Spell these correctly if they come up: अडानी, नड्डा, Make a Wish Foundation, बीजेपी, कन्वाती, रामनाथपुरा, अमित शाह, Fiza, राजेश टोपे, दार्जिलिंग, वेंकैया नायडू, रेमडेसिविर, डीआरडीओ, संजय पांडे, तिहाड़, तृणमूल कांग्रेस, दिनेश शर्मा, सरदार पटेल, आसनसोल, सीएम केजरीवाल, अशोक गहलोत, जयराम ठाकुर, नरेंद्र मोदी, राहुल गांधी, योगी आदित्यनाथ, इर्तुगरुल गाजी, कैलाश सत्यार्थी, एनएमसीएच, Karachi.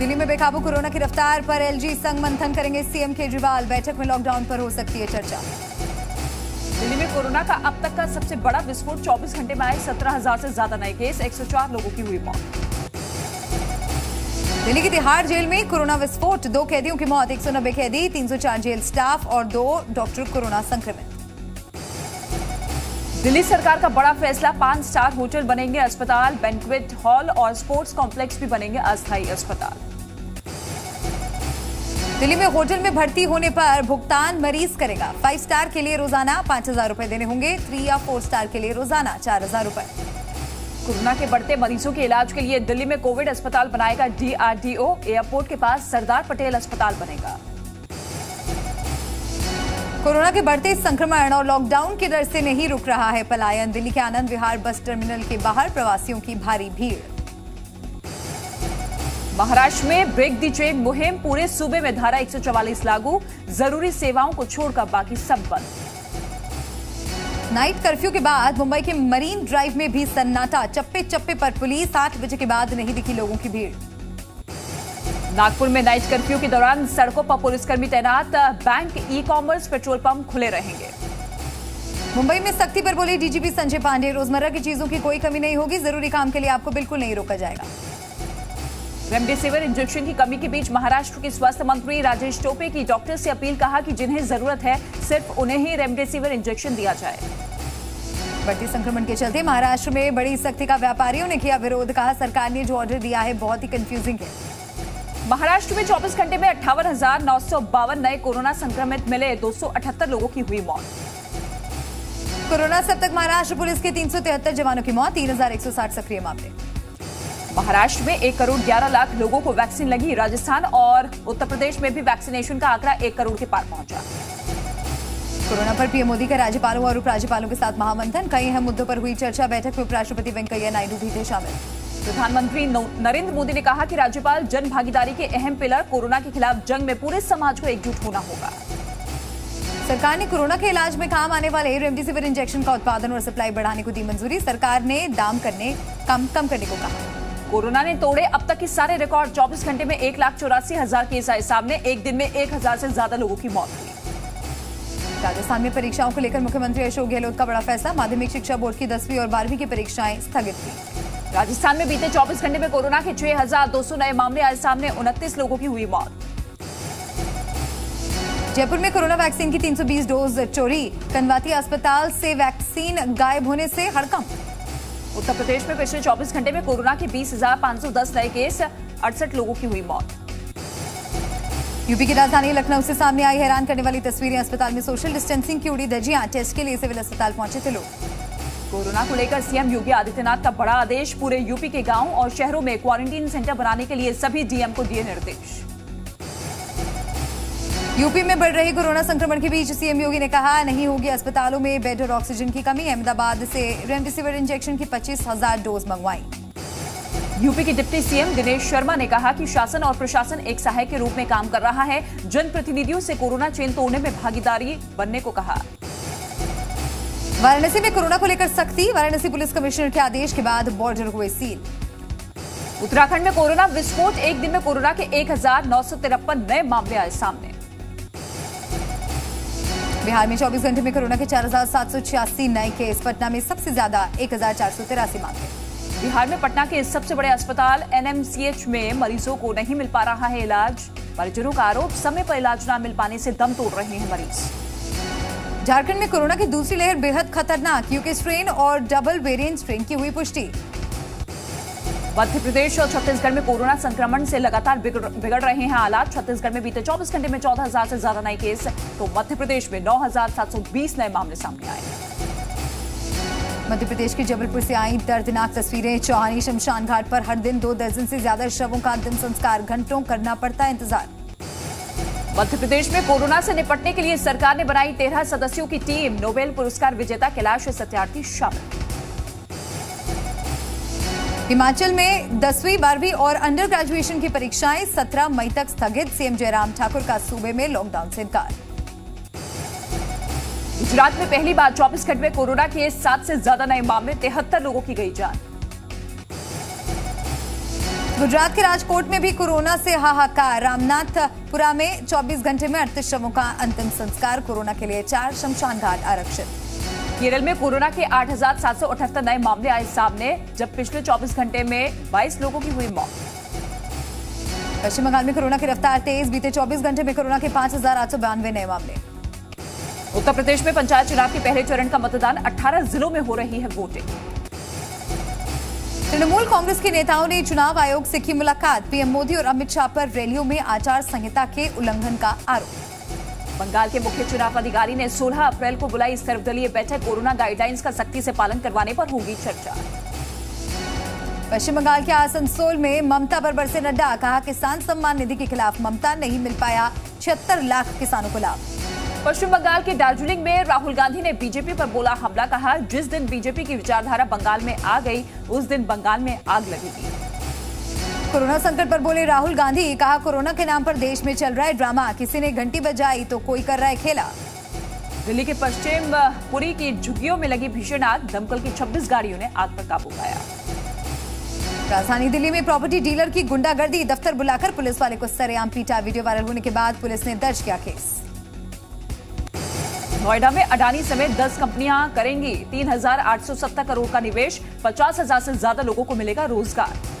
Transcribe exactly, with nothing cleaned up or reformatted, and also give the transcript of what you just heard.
दिल्ली में बेकाबू कोरोना की रफ्तार पर एलजी संग मंथन करेंगे सीएम केजरीवाल, बैठक में लॉकडाउन पर हो सकती है चर्चा। दिल्ली में कोरोना का अब तक का सबसे बड़ा विस्फोट, चौबीस घंटे में आए सत्रह हजार से ज्यादा नए केस, एक सौ चार लोगों की हुई मौत। दिल्ली की तिहाड़ जेल में कोरोना विस्फोट, दो कैदियों की मौत, एक सौ नब्बे कैदी, तीन सौ चार जेल स्टाफ और दो डॉक्टर कोरोना संक्रमित। दिल्ली सरकार का बड़ा फैसला, पांच स्टार होटल बनेंगे अस्पताल, बैंक्वेट हॉल और स्पोर्ट्स कॉम्प्लेक्स भी बनेंगे अस्थायी अस्पताल। दिल्ली में होटल में भर्ती होने पर भुगतान मरीज करेगा, फाइव स्टार के लिए रोजाना पांच हजार रूपए देने होंगे, थ्री या फोर स्टार के लिए रोजाना चार हजार रूपए। कोरोना के बढ़ते मरीजों के इलाज के लिए दिल्ली में कोविड अस्पताल बनाएगा डीआरडीओ, एयरपोर्ट के पास सरदार पटेल अस्पताल बनेगा। कोरोना के बढ़ते संक्रमण और लॉकडाउन के डर से नहीं रुक रहा है पलायन, दिल्ली के आनंद विहार बस टर्मिनल के बाहर प्रवासियों की भारी भीड़। महाराष्ट्र में ब्रेक द चेन मुहिम, पूरे सूबे में धारा एक सौ चवालीस लागू, जरूरी सेवाओं को छोड़कर बाकी सब बंद। नाइट कर्फ्यू के बाद मुंबई के मरीन ड्राइव में भी सन्नाटा, चप्पे चप्पे पर पुलिस, आठ बजे के बाद नहीं दिखी लोगों की भीड़। नागपुर में नाइट कर्फ्यू के दौरान सड़कों पर पुलिसकर्मी तैनात, bank, e commerce, petrol pump खुले रहेंगे। मुंबई में सख्ती पर बोले डीजीपी संजय पांडे, रोजमर्रा की चीजों की कोई कमी नहीं होगी, जरूरी काम के लिए आपको बिल्कुल नहीं रोका जाएगा। रेमडेसिविर इंजेक्शन की कमी के बीच महाराष्ट्र के स्वास्थ्य मंत्री राजेश टोपे की डॉक्टर से अपील, कहा कि जिन्हें जरूरत है सिर्फ उन्हें ही रेमडेसिविर इंजेक्शन दिया जाए। बढ़ते संक्रमण के चलते महाराष्ट्र में बड़ी सख्ती का व्यापारियों ने किया विरोध, कहा सरकार ने जो ऑर्डर दिया है बहुत ही कंफ्यूजिंग है। महाराष्ट्र में चौबीस घंटे में अट्ठावन हजार नौ सौ बावन नए कोरोना संक्रमित मिले, दो सौ अठहत्तर लोगों की हुई मौत। कोरोना से अब तक महाराष्ट्र पुलिस के तीन सौ तिहत्तर जवानों की मौत, तीन हजार एक सौ साठ सक्रिय मामले। महाराष्ट्र में एक करोड़ ग्यारह लाख लोगों को वैक्सीन लगी, राजस्थान और उत्तर प्रदेश में भी वैक्सीनेशन का आंकड़ा एक करोड़ के पार पहुंचा। कोरोना पर पीएम मोदी का राज्यपालों और उपराज्यपालों के साथ महामंथन, कई अहम मुद्दों पर हुई चर्चा, बैठक में उपराष्ट्रपति वेंकैया नायडू भी थे शामिल। प्रधानमंत्री नरेंद्र मोदी ने कहा कि राज्यपाल जन भागीदारी के अहम पिलर, कोरोना के खिलाफ जंग में पूरे समाज को एकजुट होना होगा। सरकार ने कोरोना के इलाज में काम आने वाले रेमडेसिविर इंजेक्शन का उत्पादन और सप्लाई बढ़ाने को दी मंजूरी, सरकार ने दाम करने कम कम करने को कहा। कोरोना ने तोड़े अब तक के सारे रिकॉर्ड, चौबीस घंटे में एक लाख चौरासी हजार केस आए सामने, एक दिन में एक हजार से ज्यादा लोगों की मौत हुई। राजस्थान में परीक्षाओं को लेकर मुख्यमंत्री अशोक गहलोत का बड़ा फैसला, माध्यमिक शिक्षा बोर्ड की दसवीं और बारहवीं की परीक्षाएं स्थगित की। राजस्थान में बीते चौबीस घंटे में कोरोना के छह हजार दो सौ नए मामले आए सामने, उनतीस लोगों की हुई मौत। जयपुर में कोरोना वैक्सीन की तीन सौ बीस डोज चोरी, कन्वाती अस्पताल से वैक्सीन गायब होने से हड़कंप। उत्तर प्रदेश में पिछले चौबीस घंटे में कोरोना के बीस हजार पांच सौ दस नए केस, अड़सठ लोगों की हुई मौत। यूपी की राजधानी लखनऊ से सामने आई हैरान करने वाली तस्वीरें, अस्पताल में सोशल डिस्टेंसिंग की उड़ी धज्जियां, टेस्ट के लिए सिविल अस्पताल पहुंचे थे लोग। कोरोना को लेकर सीएम योगी आदित्यनाथ का बड़ा आदेश, पूरे यूपी के गांवों और शहरों में क्वारंटीन सेंटर बनाने के लिए सभी डीएम को दिए निर्देश। यूपी में बढ़ रही कोरोना संक्रमण के बीच सीएम योगी ने कहा नहीं होगी अस्पतालों में बेड और ऑक्सीजन की कमी, अहमदाबाद से रेमडेसिविर इंजेक्शन की पच्चीस हजार डोज मंगवाई। यूपी के डिप्टी सीएम दिनेश शर्मा ने कहा कि शासन और प्रशासन एक सहायक के रूप में काम कर रहा है, जनप्रतिनिधियों से कोरोना चेन तोड़ने में भागीदारी बनने को कहा। वाराणसी में कोरोना को लेकर सख्ती, वाराणसी पुलिस कमिश्नर के आदेश के बाद बॉर्डर हुए सील। उत्तराखंड में कोरोना विस्फोट, एक दिन में कोरोना के एक हजार नौ सौ तिरपन नए मामले आए सामने। बिहार में चौबीस घंटे में कोरोना के चार हजार सात सौ छियासी नए केस, पटना में सबसे ज्यादा एक हजार चार सौ तिरासी मामले। बिहार में पटना के सबसे बड़े अस्पताल एनएमसीएच में मरीजों को नहीं मिल पा रहा है इलाज, परिजनों का आरोप समय पर इलाज न मिल पाने से दम तोड़ रहे हैं मरीज। झारखंड में कोरोना की दूसरी लहर बेहद खतरनाक, यूके स्ट्रेन और डबल वेरिएंट स्ट्रेन की हुई पुष्टि। मध्य प्रदेश और छत्तीसगढ़ में कोरोना संक्रमण से लगातार बिगड़ रहे हैं हालात, छत्तीसगढ़ में बीते चौबीस घंटे में चौदह हजार से ज्यादा नए केस, तो मध्य प्रदेश में नौ हजार सात सौ बीस नए मामले सामने आए। मध्य प्रदेश के जबलपुर से आई दर्दनाक तस्वीरें, चौहानी शमशान घाट पर हर दिन दो दर्जन से ज्यादा शवों का अंतिम संस्कार, घंटों करना पड़ता है इंतजार। मध्य प्रदेश में कोरोना से निपटने के लिए सरकार ने बनाई तेरह सदस्यों की टीम, नोबेल पुरस्कार विजेता कैलाश सत्यार्थी शामिल। हिमाचल में दसवीं, बारहवीं और अंडर ग्रेजुएशन की परीक्षाएं सत्रह मई तक स्थगित, सीएम जयराम ठाकुर का सूबे में लॉकडाउन से इनकार। गुजरात में पहली बार चौबीस घंटे में कोरोना के सात से ज्यादा नए मामले, तिहत्तर लोगों की गई जान। गुजरात के राजकोट में भी कोरोना से हाहाकार। रामनाथपुरा में चौबीस घंटे में अड़तीस शवों का अंतिम संस्कार। कोरोना के लिए चार शमशान घाट आरक्षित। केरल में कोरोना के आठ हजार सात सौ अठहत्तर नए मामले आए सामने, जब पिछले चौबीस घंटे में बाईस लोगों की हुई मौत। पश्चिम बंगाल में कोरोना की रफ्तार तेज, बीते चौबीस घंटे में कोरोना के पांच हजार आठ सौ बानवे नए मामले। उत्तर प्रदेश में पंचायत चुनाव के पहले चरण का मतदान अठारह जिलों में हो रही है वोटिंग। तृणमूल कांग्रेस के नेताओं ने चुनाव आयोग से की मुलाकात, पीएम मोदी और अमित शाह पर रैलियों में आचार संहिता के उल्लंघन का आरोप। बंगाल के मुख्य चुनाव अधिकारी ने सोलह अप्रैल को बुलाई सर्वदलीय बैठक, कोरोना गाइडलाइंस का सख्ती से पालन करवाने पर होगी चर्चा। पश्चिम बंगाल के आसनसोल में ममता पर बरसे नड्डा, कहा किसान सम्मान निधि के खिलाफ ममता, नहीं मिल पाया छिहत्तर लाख किसानों को लाभ। पश्चिम बंगाल के दार्जिलिंग में राहुल गांधी ने बीजेपी पर बोला हमला, कहा जिस दिन बीजेपी की विचारधारा बंगाल में आ गई उस दिन बंगाल में आग लगेगी। कोरोना संकट पर बोले राहुल गांधी, कहा कोरोना के नाम पर देश में चल रहा है ड्रामा, किसी ने घंटी बजाई तो कोई कर रहा है खेला। दिल्ली के पश्चिम पुरी की झुग्गियों में लगी भीषण आग, दमकल की छब्बीस गाड़ियों ने आग पर काबू पाया। राजधानी दिल्ली में प्रॉपर्टी डीलर की गुंडागर्दी, दफ्तर बुलाकर पुलिस वाले को सरेआम पीटा, वीडियो वायरल होने के बाद पुलिस ने दर्ज किया केस। नोएडा में अडानी समेत दस कंपनियां करेंगी तीन हजार आठ सौ सत्तर करोड़ का निवेश, पचास हजार से ज्यादा लोगों को मिलेगा रोजगार।